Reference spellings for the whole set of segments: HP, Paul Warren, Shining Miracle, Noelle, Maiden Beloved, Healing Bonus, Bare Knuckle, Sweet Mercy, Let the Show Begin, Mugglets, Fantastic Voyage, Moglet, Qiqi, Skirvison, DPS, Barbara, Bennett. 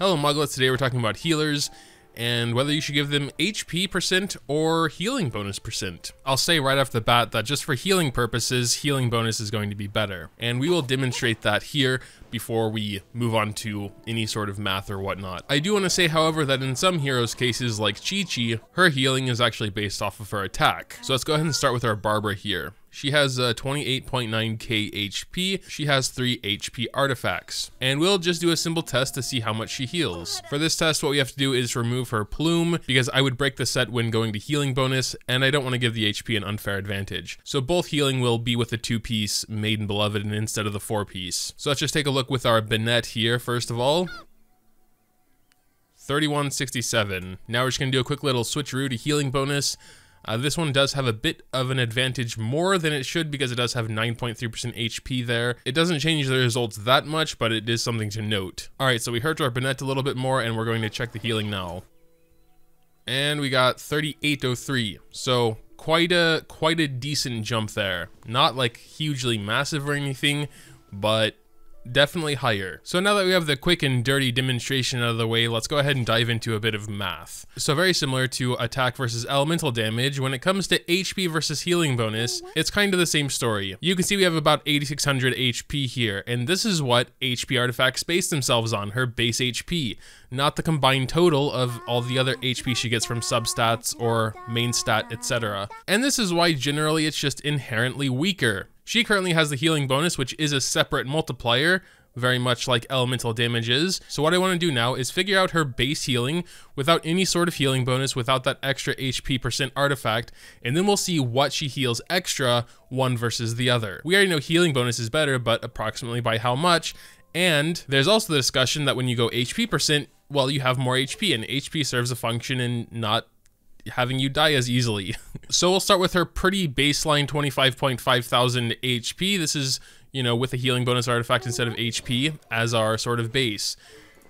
Hello Mugglets, today we're talking about healers and whether you should give them HP percent or healing bonus percent. I'll say right off the bat that just for healing purposes, healing bonus is going to be better. And we will demonstrate that here before we move on to any sort of math or whatnot. I do want to say, however, that in some heroes' cases like Qiqi, her healing is actually based off of her attack. So let's go ahead and start with our Barbara here. She has 28.9k HP, she has 3 HP artifacts, and we'll just do a simple test to see how much she heals. For this test, what we have to do is remove her plume, because I would break the set when going to healing bonus, and I don't want to give the HP an unfair advantage. So both healing will be with the 2-piece Maiden Beloved and instead of the 4-piece. So let's just take a look with our Bennett here, first of all. 3167. Now we're just going to do a quick little switcheroo to healing bonus. This one does have a bit of an advantage more than it should because it does have 9.3% HP there. It doesn't change the results that much, but it is something to note. Alright, so we hurt our Bennett a little bit more and we're going to check the healing now. And we got 3803, so quite a decent jump there. Not like hugely massive or anything, but definitely higher. So now that we have the quick and dirty demonstration out of the way, let's go ahead and dive into a bit of math. So very similar to attack versus elemental damage, when it comes to HP versus healing bonus, it's kind of the same story. You can see we have about 8600 HP here, and this is what HP artifacts base themselves on, her base HP, not the combined total of all the other HP she gets from substats or main stat, etc. And this is why generally it's just inherently weaker. She currently has the healing bonus, which is a separate multiplier, very much like elemental damage is. So what I want to do now is figure out her base healing without any sort of healing bonus, without that extra HP percent artifact, and then we'll see what she heals extra, one versus the other. We already know healing bonus is better, but approximately by how much, and there's also the discussion that when you go HP percent, well, you have more HP, and HP serves a function and not having you die as easily. So we'll start with her pretty baseline 25,500 HP. This is, you know, with a healing bonus artifact instead of HP as our sort of base.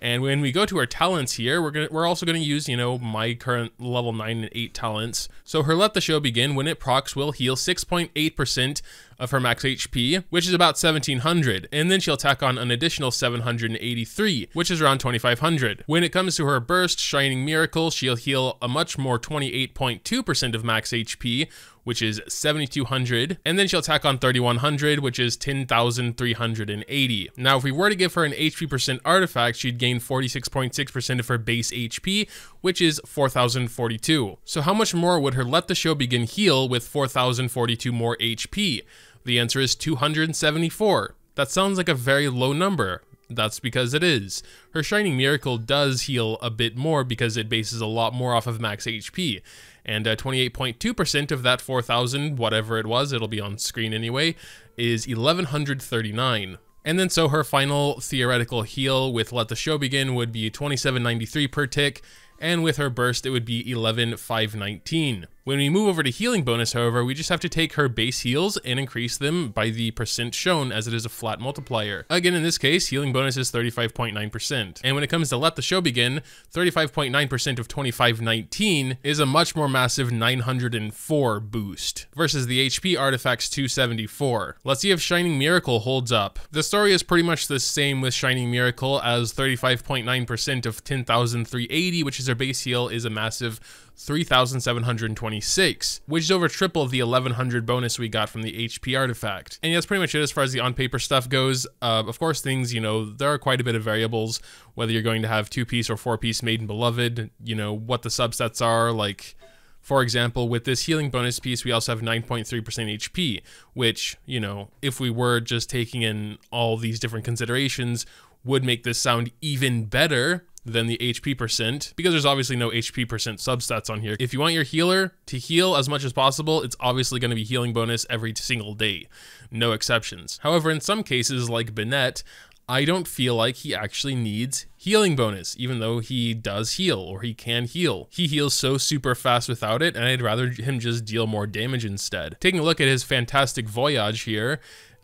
And when we go to our talents here, we're also gonna use, you know, my current level 9 and 8 talents. So her Let the Show Begin, when it procs, will heal 6.8% of her max HP, which is about 1700, and then she'll tack on an additional 783, which is around 2500. When it comes to her burst, Shining Miracle, she'll heal a much more 28.2% of max HP, which is 7200, and then she'll tack on 3100, which is 10,380. Now, if we were to give her an HP percent artifact, she'd gain 46.6% of her base HP, which is 4042. So how much more would her Let the Show Begin heal with 4042 more HP? The answer is 274. That sounds like a very low number. That's because it is. Her Shining Miracle does heal a bit more because it bases a lot more off of max HP, and 28.2% of that 4,000, whatever it was, it'll be on screen anyway, is 1139. And then so her final theoretical heal with Let the Show Begin would be 2793 per tick, and with her burst it would be 11,519. When we move over to healing bonus, however, we just have to take her base heals and increase them by the percent shown, as it is a flat multiplier. Again, in this case, healing bonus is 35.9%. And when it comes to Let the Show Begin, 35.9% of 2519 is a much more massive 904 boost versus the HP artifact's 274. Let's see if Shining Miracle holds up. The story is pretty much the same with Shining Miracle, as 35.9% of 10,380, which is her base heal, is a massive 3,726, which is over triple the 1,100 bonus we got from the HP artifact. And yeah, that's pretty much it as far as the on-paper stuff goes. Of course, things, you know, there are quite a bit of variables, whether you're going to have 2-piece or 4-piece Maiden Beloved, you know, what the subsets are, like, for example, with this healing bonus piece, we also have 9.3% HP, which, you know, if we were just taking in all these different considerations, would make this sound even better than the HP percent, because there's obviously no HP percent substats on here. If you want your healer to heal as much as possible, it's obviously going to be healing bonus every single day, no exceptions. However, in some cases like Bennett, I don't feel like he actually needs healing bonus, even though he does heal, or he can heal. He heals so super fast without it, and I'd rather him just deal more damage instead. Taking a look at his Fantastic Voyage here,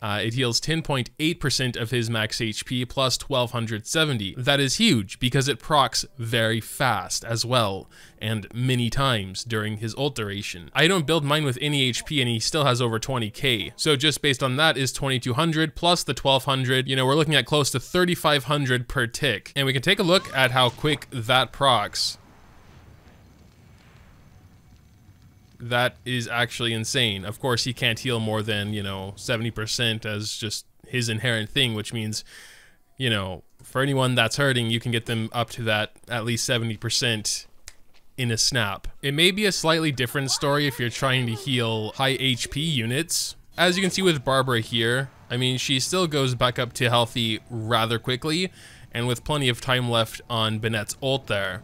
It heals 10.8% of his max HP plus 1270. That is huge because it procs very fast as well, and many times during his ult duration. I don't build mine with any HP and he still has over 20k. So just based on that is 2200 plus the 1200. You know, we're looking at close to 3500 per tick. And we can take a look at how quick that procs. That is actually insane. Of course, he can't heal more than, you know, 70% as just his inherent thing, which means, you know, for anyone that's hurting, you can get them up to that at least 70% in a snap. It may be a slightly different story if you're trying to heal high HP units. As you can see with Barbara here, I mean, she still goes back up to healthy rather quickly and with plenty of time left on Bennett's ult there.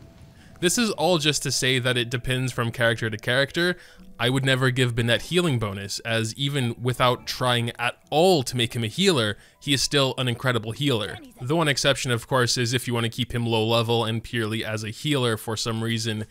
This is all just to say that it depends from character to character. I would never give Bennett healing bonus, as even without trying at all to make him a healer, he is still an incredible healer. The one exception, of course, is if you want to keep him low level and purely as a healer for some reason.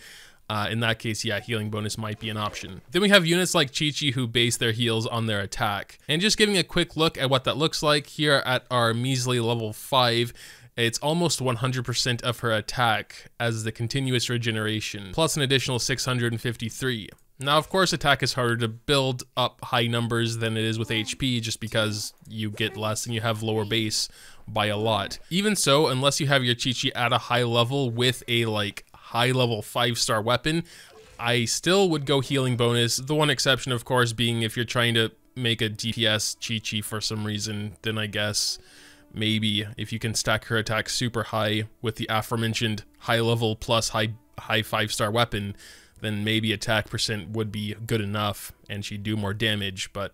In that case, yeah, healing bonus might be an option. Then we have units like Qiqi who base their heals on their attack. And just giving a quick look at what that looks like here at our measly level 5, it's almost 100% of her attack as the continuous regeneration, plus an additional 653. Now, of course, attack is harder to build up high numbers than it is with HP just because you get less and you have lower base by a lot. Even so, unless you have your Qiqi at a high level with a, like, high level 5-star weapon, I still would go healing bonus. The one exception, of course, being if you're trying to make a DPS Qiqi for some reason, then I guess maybe if you can stack her attack super high with the aforementioned high level plus high 5-star weapon, then maybe attack percent would be good enough and she'd do more damage, but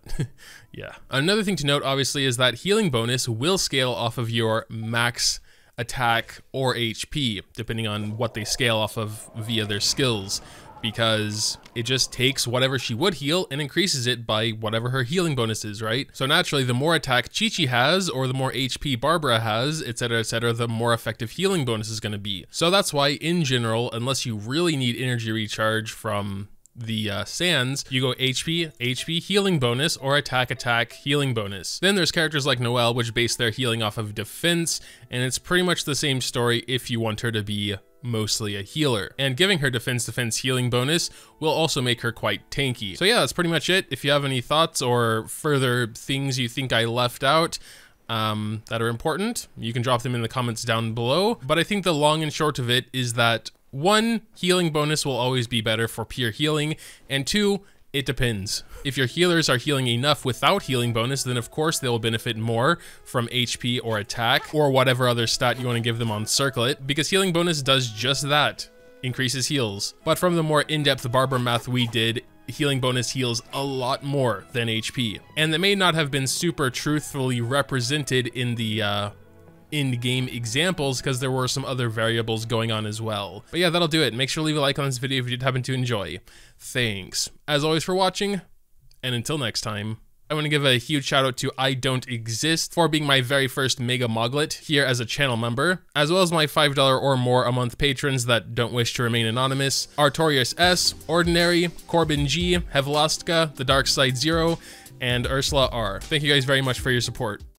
yeah. Another thing to note, obviously, is that healing bonus will scale off of your max attack or HP, depending on what they scale off of via their skills, because it just takes whatever she would heal and increases it by whatever her healing bonus is, right? So naturally, the more attack Qiqi has, or the more HP Barbara has, etc., the more effective healing bonus is going to be. So that's why, in general, unless you really need energy recharge from the sands, you go HP healing bonus, or attack healing bonus. Then there's characters like Noelle, which base their healing off of defense, and it's pretty much the same story if you want her to be mostly a healer. And giving her defense healing bonus will also make her quite tanky. So yeah, that's pretty much it. If you have any thoughts or further things you think I left out that are important, you can drop them in the comments down below. But I think the long and short of it is that, 1, healing bonus will always be better for pure healing, and 2, it depends. If your healers are healing enough without healing bonus, then of course they will benefit more from HP or attack, or whatever other stat you want to give them on Circlet, because healing bonus does just that, increases heals. But from the more in-depth Barber math we did, healing bonus heals a lot more than HP. And that may not have been super truthfully represented in the in-game examples, because there were some other variables going on as well. But yeah, that'll do it. Make sure to leave a like on this video if you did happen to enjoy. Thanks, as always, for watching, and until next time, I want to give a huge shout out to I Don't Exist for being my very first Mega Moglet here as a channel member, as well as my $5 or more a month patrons that don't wish to remain anonymous: Artorius S, Ordinary, Corbin G, Hevelastka, The Dark Side Zero, and Ursula R. Thank you guys very much for your support.